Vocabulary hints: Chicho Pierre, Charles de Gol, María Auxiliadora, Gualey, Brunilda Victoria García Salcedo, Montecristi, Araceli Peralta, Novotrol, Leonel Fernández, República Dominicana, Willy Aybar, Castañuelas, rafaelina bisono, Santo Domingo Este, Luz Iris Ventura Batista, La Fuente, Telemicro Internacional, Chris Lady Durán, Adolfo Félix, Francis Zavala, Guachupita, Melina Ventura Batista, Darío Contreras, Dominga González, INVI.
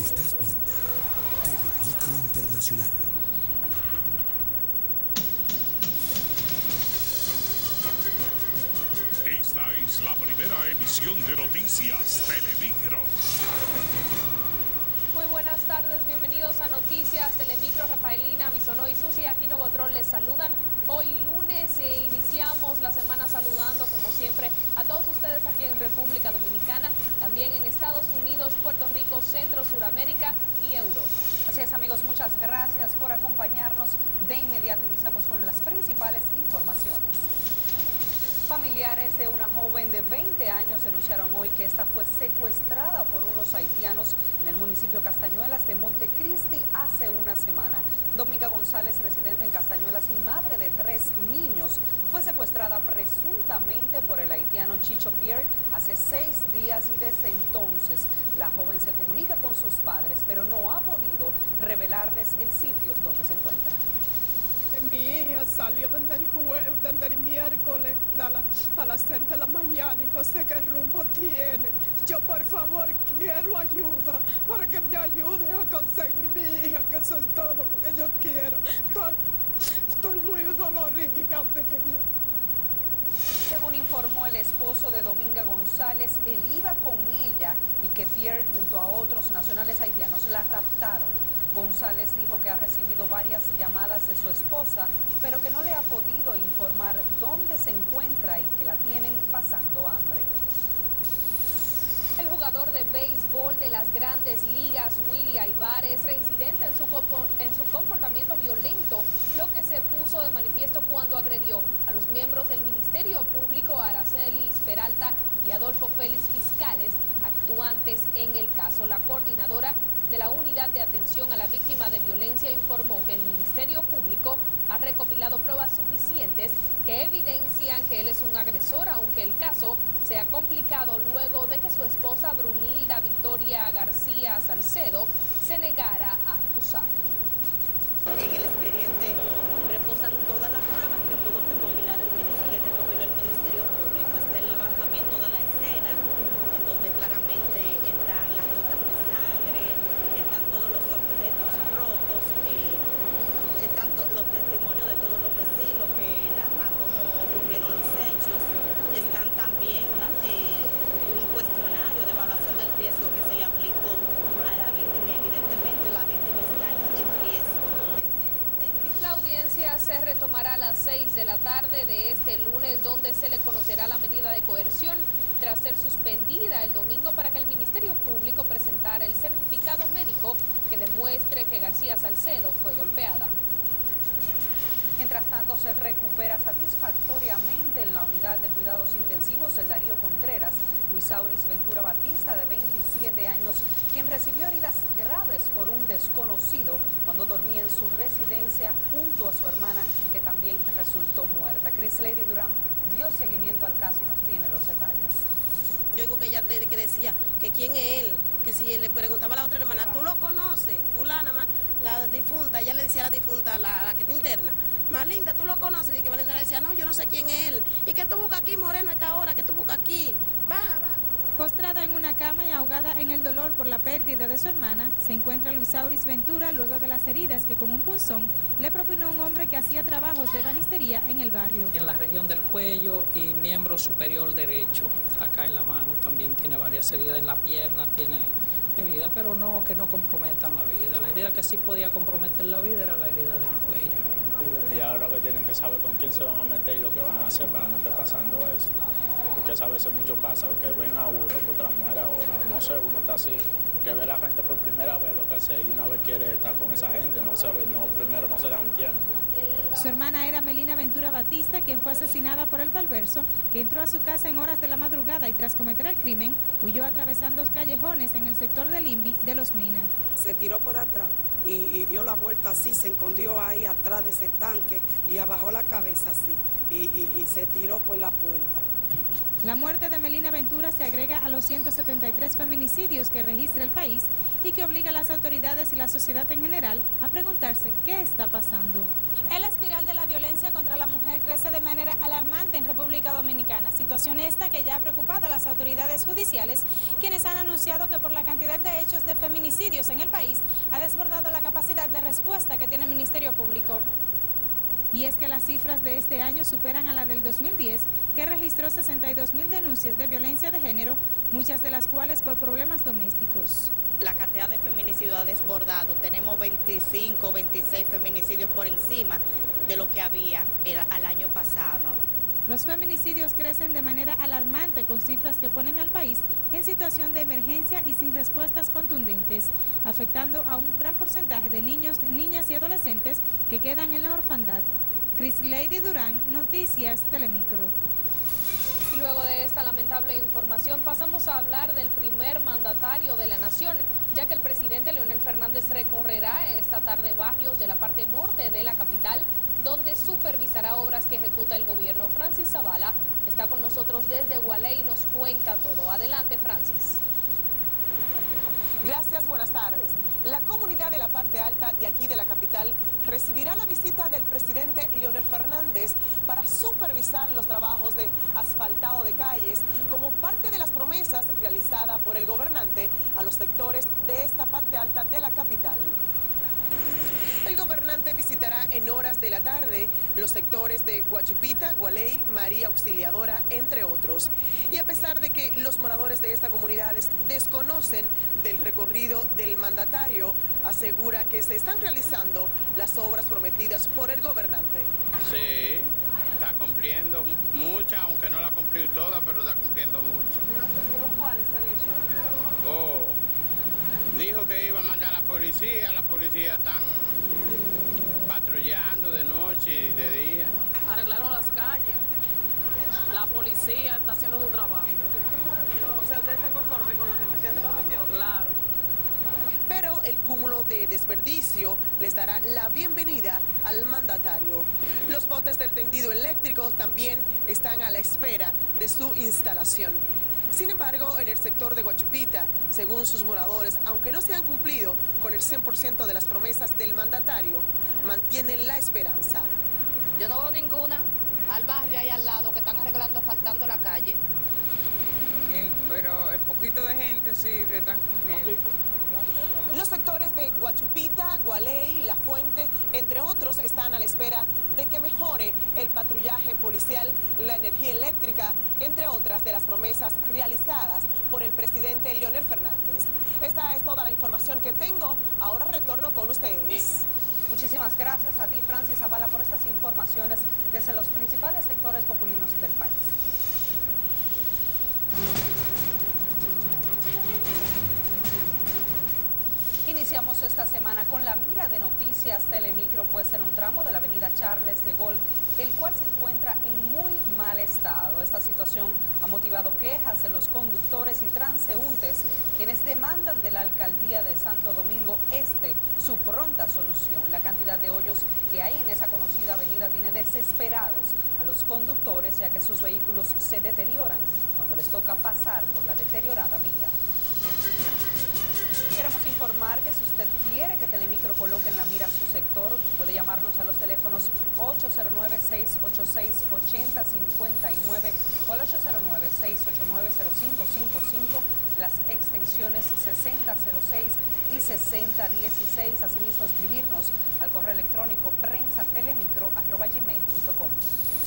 Estás viendo Telemicro Internacional. Esta es la primera emisión de Noticias Telemicro. Muy buenas tardes, bienvenidos a Noticias Telemicro. Rafaelina, Bisonó y Susi, aquí Novotrol les saludan. Hoy lunes iniciamos la semana saludando como siempre a todos ustedes aquí en República Dominicana, también en Estados Unidos, Puerto Rico, Centro, Suramérica y Europa. Así es, amigos, muchas gracias por acompañarnos. De inmediato iniciamos con las principales informaciones. Familiares de una joven de 20 años denunciaron hoy que esta fue secuestrada por unos haitianos en el municipio Castañuelas de Montecristi hace una semana. Dominga González, residente en Castañuelas y madre de 3 niños, fue secuestrada presuntamente por el haitiano Chicho Pierre hace 6 días y desde entonces la joven se comunica con sus padres, pero no ha podido revelarles el sitio donde se encuentra. Mi hija salió desde el miércoles a las 6 de la mañana y no sé qué rumbo tiene. Yo, por favor, quiero ayuda para que me ayuden a conseguir mi hija, que eso es todo lo que yo quiero. Estoy muy dolorida de ella. Según informó el esposo de Dominga González, él iba con ella y que Pierre, junto a otros nacionales haitianos, la raptaron. González dijo que ha recibido varias llamadas de su esposa, pero que no le ha podido informar dónde se encuentra y que la tienen pasando hambre. El jugador de béisbol de las Grandes Ligas, Willy Aybar, es reincidente en su comportamiento violento, lo que se puso de manifiesto cuando agredió a los miembros del Ministerio Público, Araceli Peralta y Adolfo Félix, fiscales actuantes en el caso. La coordinadora de la Unidad de Atención a la Víctima de Violencia informó que el Ministerio Público ha recopilado pruebas suficientes que evidencian que él es un agresor, aunque el caso se ha complicado luego de que su esposa Brunilda Victoria García Salcedo se negara a acusar. En el expediente reposan todas las pruebas que pudo recopilar el Ministerio Público. Está el levantamiento de la escena, en donde claramente están las notas de sangre, están todos los objetos rotos, están los testimonios de todos los vecinos que narran cómo ocurrieron los hechos, están también un cuestionario de evaluación del riesgo que se le aplicó a la víctima. Evidentemente la víctima está en riesgo. La audiencia se retomará a las 6 de la tarde de este lunes, donde se le conocerá la medida de coerción tras ser suspendida el domingo para que el Ministerio Público presentara el certificado médico que demuestre que García Salcedo fue golpeada. Mientras tanto, se recupera satisfactoriamente en la unidad de cuidados intensivos el Darío Contreras, Luz Iris Ventura Batista, de 27 años, quien recibió heridas graves por un desconocido cuando dormía en su residencia junto a su hermana, que también resultó muerta. Chris Lady Durán dio seguimiento al caso y nos tiene los detalles. Yo digo que ella desde que decía que quién es él, que si le preguntaba a la otra hermana, ¿tú lo conoces? Fulana, la difunta, ella le decía a la difunta, la que está interna, Malinda, ¿tú lo conoces? Y que Malinda le decía, no, yo no sé quién es él. ¿Y qué tú buscas aquí, Moreno, a esta hora? ¿Qué tú buscas aquí? Baja, baja. Postrada en una cama y ahogada en el dolor por la pérdida de su hermana, se encuentra Luz Iris Ventura luego de las heridas que con un punzón le propinó un hombre que hacía trabajos de banistería en el barrio. En la región del cuello y miembro superior derecho, acá en la mano también tiene varias heridas, en la pierna tiene heridas, pero no que no comprometan la vida. La herida que sí podía comprometer la vida era la herida del cuello. Y ahora que tienen que saber con quién se van a meter y lo que van a hacer para no estar pasando eso. Porque a veces mucho pasa, porque ven a uno, porque la mujer ahora, no sé, uno está así, que ve a la gente por primera vez, lo que sea, y una vez quiere estar con esa gente, no sabe, no, primero no se da un tiempo. Su hermana era Melina Ventura Batista, quien fue asesinada por el perverso, que entró a su casa en horas de la madrugada y tras cometer el crimen, huyó atravesando los callejones en el sector del INVI de Los Minas. Se tiró por atrás y dio la vuelta así, se escondió ahí atrás de ese tanque y abajó la cabeza así, y se tiró por la puerta. La muerte de Melina Ventura se agrega a los 173 feminicidios que registra el país y que obliga a las autoridades y la sociedad en general a preguntarse qué está pasando. El espiral de la violencia contra la mujer crece de manera alarmante en República Dominicana, situación esta que ya ha preocupado a las autoridades judiciales, quienes han anunciado que por la cantidad de hechos de feminicidios en el país ha desbordado la capacidad de respuesta que tiene el Ministerio Público. Y es que las cifras de este año superan a la del 2010, que registró 62.000 denuncias de violencia de género, muchas de las cuales por problemas domésticos. La cantidad de feminicidios ha desbordado, tenemos 25, 26 feminicidios por encima de lo que había al año pasado. Los feminicidios crecen de manera alarmante con cifras que ponen al país en situación de emergencia y sin respuestas contundentes, afectando a un gran porcentaje de niños, niñas y adolescentes que quedan en la orfandad. Chris Lady Durán, Noticias Telemicro. Y luego de esta lamentable información pasamos a hablar del primer mandatario de la nación, ya que el presidente Leonel Fernández recorrerá esta tarde barrios de la parte norte de la capital, donde supervisará obras que ejecuta el gobierno. Francis Zavala está con nosotros desde Gualey y nos cuenta todo. Adelante, Francis. Gracias, buenas tardes. La comunidad de la parte alta de aquí de la capital recibirá la visita del presidente Leonel Fernández para supervisar los trabajos de asfaltado de calles como parte de las promesas realizadas por el gobernante a los sectores de esta parte alta de la capital. El gobernante visitará en horas de la tarde los sectores de Guachupita, Gualey, María Auxiliadora, entre otros. Y a pesar de que los moradores de estas comunidades desconocen del recorrido del mandatario, asegura que se están realizando las obras prometidas por el gobernante. Sí, está cumpliendo muchas, aunque no la ha cumplido toda, pero está cumpliendo mucho. ¿Cuáles han hecho? Dijo que iba a mandar a la policía están patrullando de noche y de día. Arreglaron las calles, la policía está haciendo su trabajo. O sea, ¿ustedes están conformes con lo que el presidente prometió? Claro. Pero el cúmulo de desperdicio les dará la bienvenida al mandatario. Los postes del tendido eléctrico también están a la espera de su instalación. Sin embargo, en el sector de Guachupita, según sus moradores, aunque no se han cumplido con el 100% de las promesas del mandatario, mantienen la esperanza. Yo no veo ninguna. Al barrio ahí al lado que están arreglando, asfaltando la calle. Pero el poquito de gente sí le están cumpliendo. Los sectores de Guachupita, Gualey, La Fuente, entre otros, están a la espera de que mejore el patrullaje policial, la energía eléctrica, entre otras de las promesas realizadas por el presidente Leonel Fernández. Esta es toda la información que tengo. Ahora retorno con ustedes. Muchísimas gracias a ti, Francis Zavala, por estas informaciones desde los principales sectores populinos del país. Iniciamos esta semana con la mira de noticias Telemicro, pues en un tramo de la avenida Charles de Gol, el cual se encuentra en muy mal estado. Esta situación ha motivado quejas de los conductores y transeúntes, quienes demandan de la alcaldía de Santo Domingo Este su pronta solución. La cantidad de hoyos que hay en esa conocida avenida tiene desesperados a los conductores, ya que sus vehículos se deterioran cuando les toca pasar por la deteriorada vía. Queremos informar que si usted quiere que Telemicro coloque en la mira su sector, puede llamarnos a los teléfonos 809-686-8059 o al 809-689-0555, las extensiones 6006 y 6016. Asimismo, escribirnos al correo electrónico prensatelemicro@gmail.com.